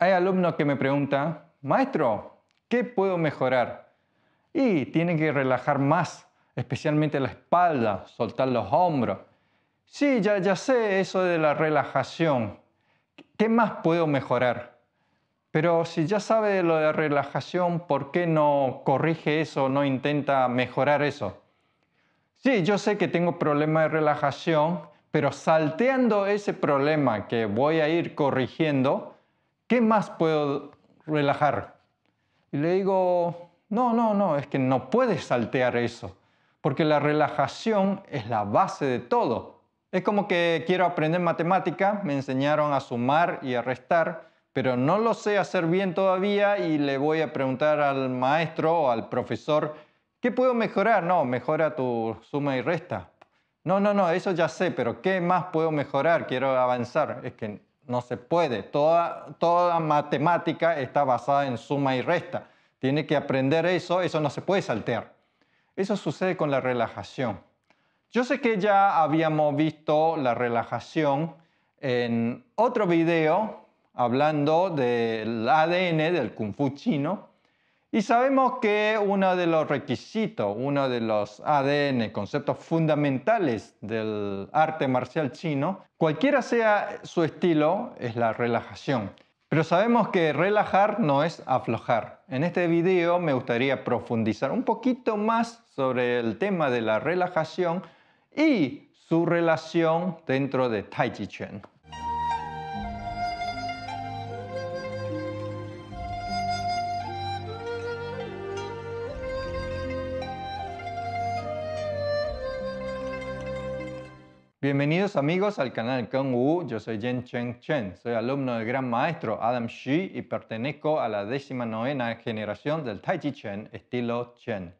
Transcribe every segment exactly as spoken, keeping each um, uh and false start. Hay alumnos que me preguntan, maestro, ¿qué puedo mejorar? Y tienen que relajar más, especialmente la espalda, soltar los hombros. Sí, ya, ya sé eso de la relajación. ¿Qué más puedo mejorar? Pero si ya sabe de lo de la relajación, ¿por qué no corrige eso, no intenta mejorar eso? Sí, yo sé que tengo problema de relajación, pero salteando ese problema que voy a ir corrigiendo, ¿qué más puedo relajar? Y le digo, no, no, no, es que no puedes saltear eso, porque la relajación es la base de todo. Es como que quiero aprender matemática, me enseñaron a sumar y a restar, pero no lo sé hacer bien todavía y le voy a preguntar al maestro o al profesor, ¿qué puedo mejorar? No, mejora tu suma y resta. No, no, no, eso ya sé, pero ¿qué más puedo mejorar? Quiero avanzar. Es que no se puede. Toda, toda matemática está basada en suma y resta. Tiene que aprender eso, eso no se puede saltear. Eso sucede con la relajación. Yo sé que ya habíamos visto la relajación en otro video hablando del A D N del Kung Fu chino. Y sabemos que uno de los requisitos, uno de los A D N, conceptos fundamentales del arte marcial chino, cualquiera sea su estilo, es la relajación. Pero sabemos que relajar no es aflojar. En este video me gustaría profundizar un poquito más sobre el tema de la relajación y su relación dentro de TaiJi Quan. Bienvenidos amigos al canal KengWu, yo soy Jen Cheng Chen, soy alumno del gran maestro Adam Xu y pertenezco a la décima novena generación del Taiji Chen, estilo Chen.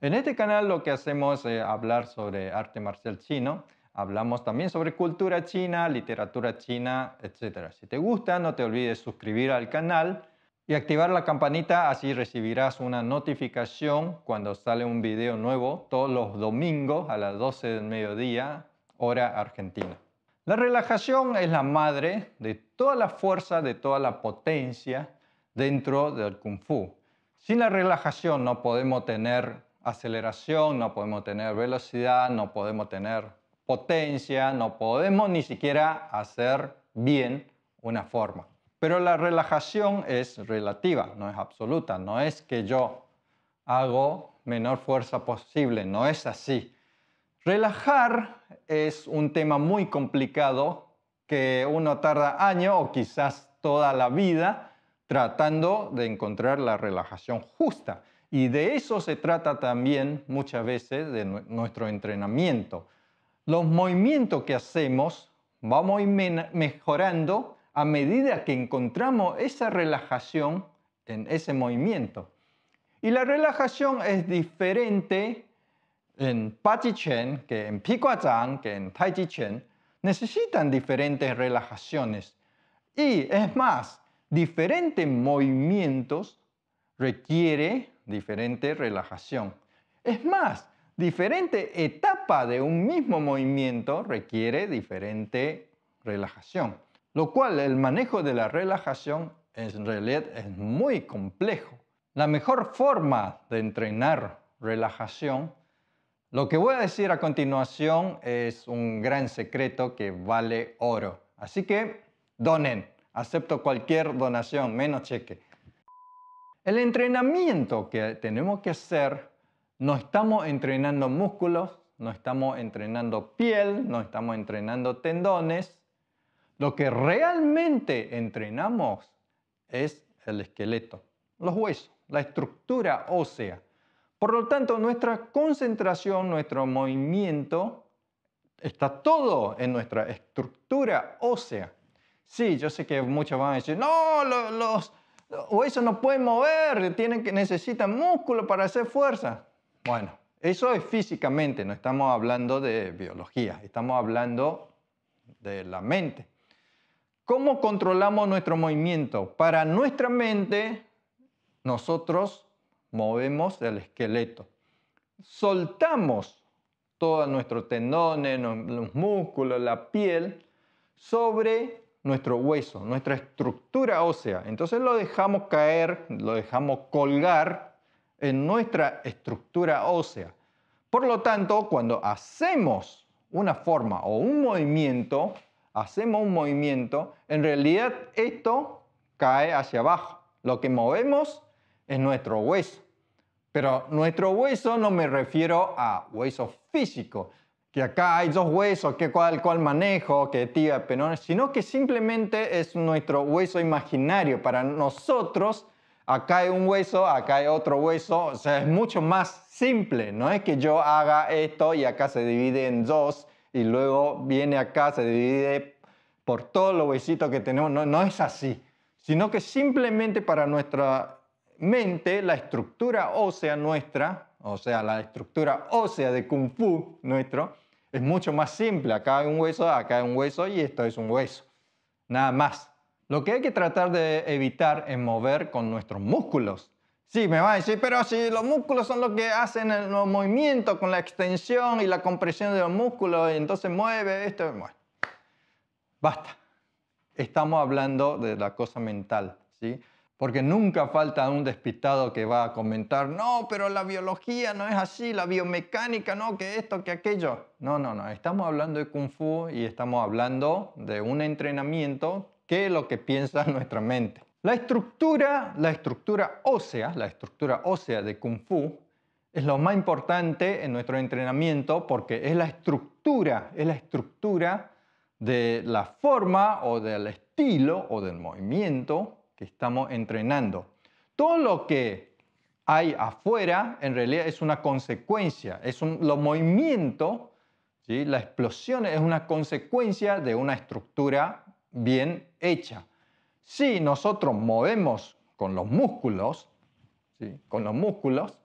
En este canal lo que hacemos es hablar sobre arte marcial chino, hablamos también sobre cultura china, literatura china, etcétera. Si te gusta no te olvides suscribir al canal y activar la campanita, así recibirás una notificación cuando sale un video nuevo todos los domingos a las doce del mediodía. Hora argentina. La relajación es la madre de toda la fuerza, de toda la potencia dentro del Kung Fu. Sin la relajación no podemos tener aceleración, no podemos tener velocidad, no podemos tener potencia, no podemos ni siquiera hacer bien una forma. Pero la relajación es relativa, no es absoluta, no es que yo hago menor fuerza posible, no es así. Relajar es un tema muy complicado que uno tarda años o quizás toda la vida tratando de encontrar la relajación justa. Y de eso se trata también muchas veces de nuestro entrenamiento. Los movimientos que hacemos vamos a ir mejorando a medida que encontramos esa relajación en ese movimiento. Y la relajación es diferente en Baji Chen, que en Pigua Zhang, que en Taiji Chen, necesitan diferentes relajaciones. Y es más, diferentes movimientos requiere diferente relajación. Es más, diferente etapa de un mismo movimiento requiere diferente relajación. Lo cual, el manejo de la relajación en realidad es muy complejo. La mejor forma de entrenar relajación. Lo que voy a decir a continuación es un gran secreto que vale oro. Así que donen, acepto cualquier donación, menos cheque. El entrenamiento que tenemos que hacer, no estamos entrenando músculos, no estamos entrenando piel, no estamos entrenando tendones. Lo que realmente entrenamos es el esqueleto, los huesos, la estructura ósea. Por lo tanto, nuestra concentración, nuestro movimiento, está todo en nuestra estructura ósea. Sí, yo sé que muchos van a decir, no, los, los, los huesos no pueden mover, tienen que, necesitan músculo para hacer fuerza. Bueno, eso es físicamente, no estamos hablando de biología, estamos hablando de la mente. ¿Cómo controlamos nuestro movimiento? Para nuestra mente, nosotros movemos el esqueleto, soltamos todos nuestros tendones, los músculos, la piel sobre nuestro hueso, nuestra estructura ósea. Entonces lo dejamos caer, lo dejamos colgar en nuestra estructura ósea. Por lo tanto, cuando hacemos una forma o un movimiento, hacemos un movimiento, en realidad esto cae hacia abajo. Lo que movemos es nuestro hueso. Pero nuestro hueso no me refiero a hueso físico, que acá hay dos huesos, que cuál, cuál manejo, que tibia, peroné, sino que simplemente es nuestro hueso imaginario. Para nosotros, acá hay un hueso, acá hay otro hueso, o sea, es mucho más simple. No es que yo haga esto y acá se divide en dos y luego viene acá, se divide por todos los huesitos que tenemos. No, no es así, sino que simplemente para nuestra mente, la estructura ósea nuestra, o sea, la estructura ósea de Kung Fu nuestro, es mucho más simple. Acá hay un hueso, acá hay un hueso y esto es un hueso. Nada más. Lo que hay que tratar de evitar es mover con nuestros músculos. Sí, me va a decir, pero si los músculos son los que hacen los movimientos con la extensión y la compresión de los músculos, y entonces mueve esto. Bueno, basta. Estamos hablando de la cosa mental, ¿sí? Porque nunca falta un despistado que va a comentar, no, pero la biología no es así, la biomecánica no, que esto, que aquello. No, no, no, estamos hablando de Kung Fu y estamos hablando de un entrenamiento que es lo que piensa nuestra mente. La estructura, la estructura ósea, la estructura ósea de Kung Fu es lo más importante en nuestro entrenamiento porque es la estructura, es la estructura de la forma o del estilo o del movimiento que estamos entrenando. Todo lo que hay afuera en realidad es una consecuencia, es un, los movimientos, ¿sí? La explosión es una consecuencia de una estructura bien hecha. Si nosotros movemos con los músculos, ¿sí? Con los músculos,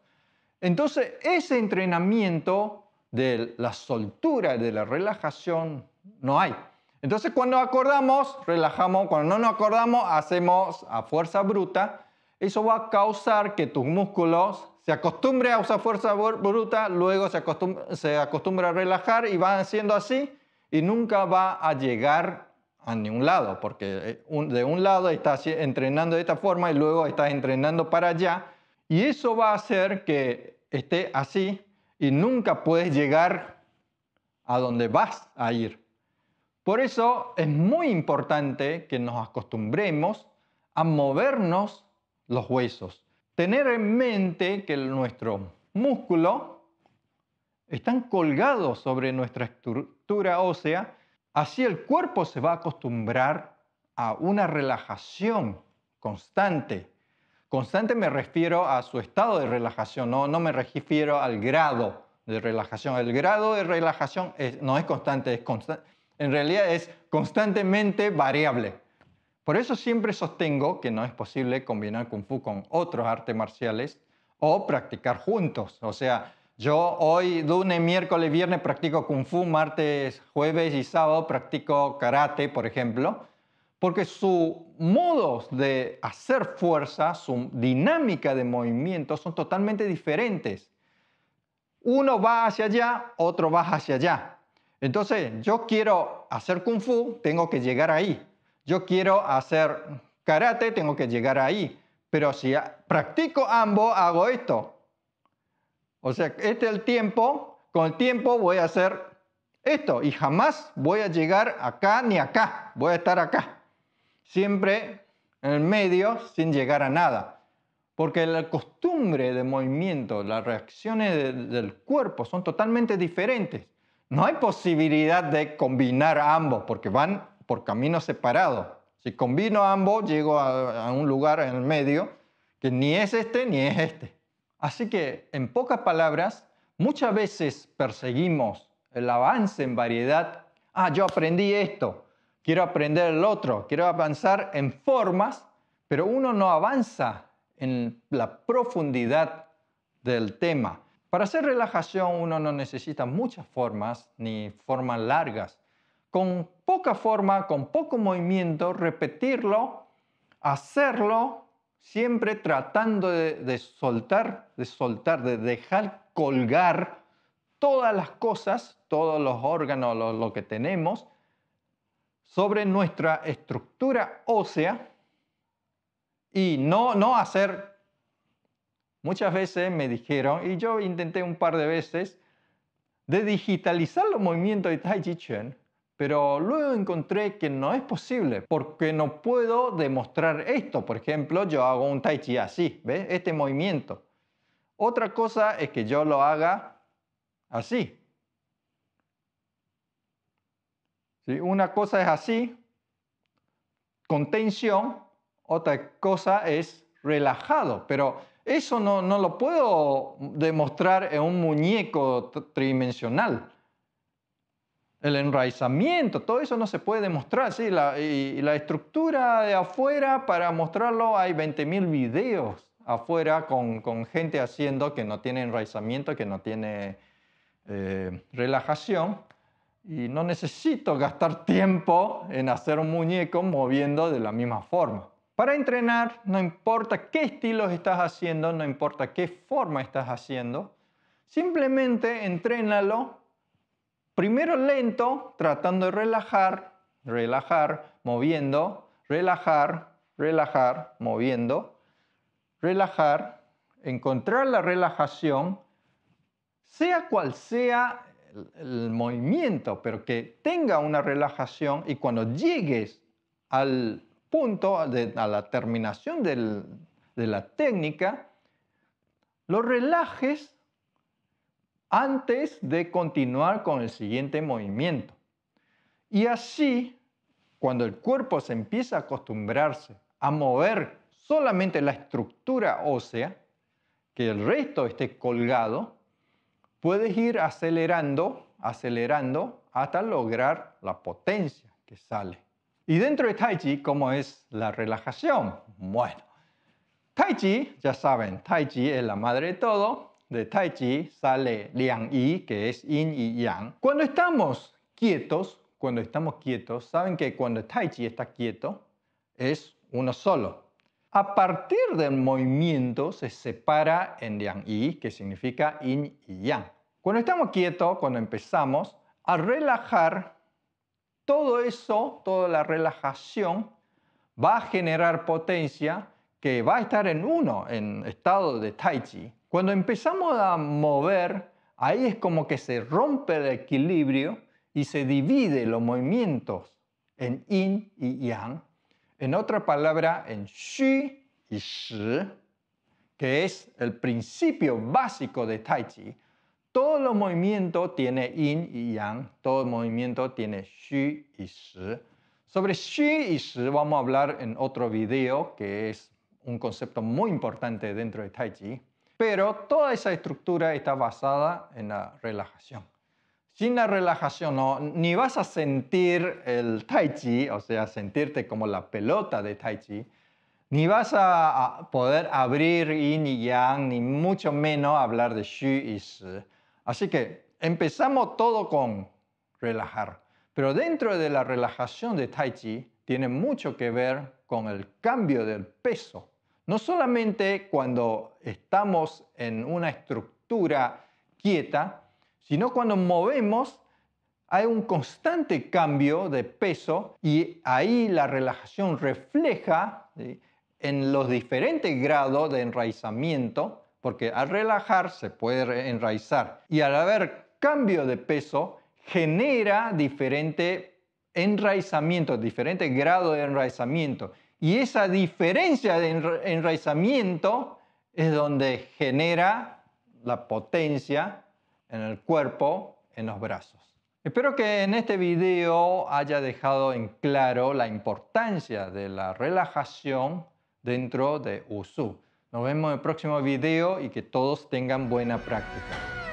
entonces ese entrenamiento de la soltura, de la relajación, no hay. Entonces, cuando acordamos, relajamos. Cuando no nos acordamos, hacemos a fuerza bruta. Eso va a causar que tus músculos se acostumbren a usar fuerza bruta, luego se acostumbra, se acostumbra a relajar y van haciendo así y nunca va a llegar a ningún lado, porque de un lado estás entrenando de esta forma y luego estás entrenando para allá y eso va a hacer que esté así y nunca puedes llegar a donde vas a ir. Por eso es muy importante que nos acostumbremos a movernos los huesos. Tener en mente que nuestros músculos están colgados sobre nuestra estructura ósea. Así el cuerpo se va a acostumbrar a una relajación constante. Constante me refiero a su estado de relajación, no, no me refiero al grado de relajación. El grado de relajación es, no es constante, es constante. En realidad es constantemente variable. Por eso siempre sostengo que no es posible combinar Kung Fu con otros artes marciales o practicar juntos. O sea, yo hoy, lunes, miércoles, viernes practico Kung Fu, martes, jueves y sábado practico karate, por ejemplo, porque su modo de hacer fuerza, su dinámica de movimiento son totalmente diferentes. Uno va hacia allá, otro va hacia allá. Entonces, yo quiero hacer Kung Fu, tengo que llegar ahí. Yo quiero hacer karate, tengo que llegar ahí. Pero si practico ambos, hago esto. O sea, este es el tiempo, con el tiempo voy a hacer esto. Y jamás voy a llegar acá ni acá, voy a estar acá. Siempre en el medio, sin llegar a nada. Porque la costumbre de movimiento, las reacciones de, del cuerpo son totalmente diferentes. No hay posibilidad de combinar ambos porque van por caminos separados. Si combino ambos, llego a, a un lugar en el medio que ni es este ni es este. Así que, en pocas palabras, muchas veces perseguimos el avance en variedad. Ah, yo aprendí esto, quiero aprender el otro, quiero avanzar en formas, pero uno no avanza en la profundidad del tema. Para hacer relajación uno no necesita muchas formas ni formas largas. Con poca forma, con poco movimiento, repetirlo, hacerlo, siempre tratando de, de soltar, de soltar, de dejar colgar todas las cosas, todos los órganos, lo, lo que tenemos, sobre nuestra estructura ósea y no, no hacer... Muchas veces me dijeron, y yo intenté un par de veces, de digitalizar los movimientos de Taiji Chen, pero luego encontré que no es posible porque no puedo demostrar esto. Por ejemplo, yo hago un Tai Chi así, ¿ves? Este movimiento. Otra cosa es que yo lo haga así. ¿Sí? Una cosa es así, con tensión, otra cosa es relajado, pero eso no, no lo puedo demostrar en un muñeco tridimensional. El enraizamiento, todo eso no se puede demostrar, ¿sí? La, y, y la estructura de afuera, para mostrarlo hay veinte mil videos afuera con, con gente haciendo que no tiene enraizamiento, que no tiene eh, relajación. Y no necesito gastar tiempo en hacer un muñeco moviendo de la misma forma. Para entrenar, no importa qué estilos estás haciendo, no importa qué forma estás haciendo, simplemente entrénalo. Primero lento, tratando de relajar, relajar, moviendo, relajar, relajar, moviendo, relajar, encontrar la relajación, sea cual sea el, el movimiento, pero que tenga una relajación, y cuando llegues al punto, de, a la terminación del, de la técnica, lo relajes antes de continuar con el siguiente movimiento. Y así, cuando el cuerpo se empieza a acostumbrarse a mover solamente la estructura ósea, que el resto esté colgado, puedes ir acelerando, acelerando hasta lograr la potencia que sale. Y dentro de Tai Chi, ¿cómo es la relajación? Bueno, Tai Chi, ya saben, Tai Chi es la madre de todo. De Tai Chi sale Liang Yi, que es Yin y Yang. Cuando estamos quietos, cuando estamos quietos, saben que cuando Tai Chi está quieto, es uno solo. A partir del movimiento se separa en Liang Yi, que significa Yin y Yang. Cuando estamos quietos, cuando empezamos a relajar, todo eso, toda la relajación, va a generar potencia que va a estar en uno, en estado de Tai Chi. Cuando empezamos a mover, ahí es como que se rompe el equilibrio y se divide los movimientos en yin y yang. En otra palabra, en shi y shi, que es el principio básico de Tai Chi. Todo el movimiento tiene yin y yang, todo el movimiento tiene shi y shi. Sobre shi y shi vamos a hablar en otro video, que es un concepto muy importante dentro de Tai Chi. Pero toda esa estructura está basada en la relajación. Sin la relajación, no, ni vas a sentir el Tai Chi, o sea, sentirte como la pelota de Tai Chi, ni vas a poder abrir yin y yang, ni mucho menos hablar de shi y shi. Así que empezamos todo con relajar. Pero dentro de la relajación de Tai Chi, tiene mucho que ver con el cambio del peso. No solamente cuando estamos en una estructura quieta, sino cuando movemos hay un constante cambio de peso, y ahí la relajación refleja, ¿sí?, en los diferentes grados de enraizamiento, porque al relajar se puede enraizar. Y al haber cambio de peso genera diferente enraizamiento, diferente grado de enraizamiento. Y esa diferencia de enraizamiento es donde genera la potencia en el cuerpo, en los brazos. Espero que en este video haya dejado en claro la importancia de la relajación dentro de Wushu. Nos vemos en el próximo video y que todos tengan buena práctica.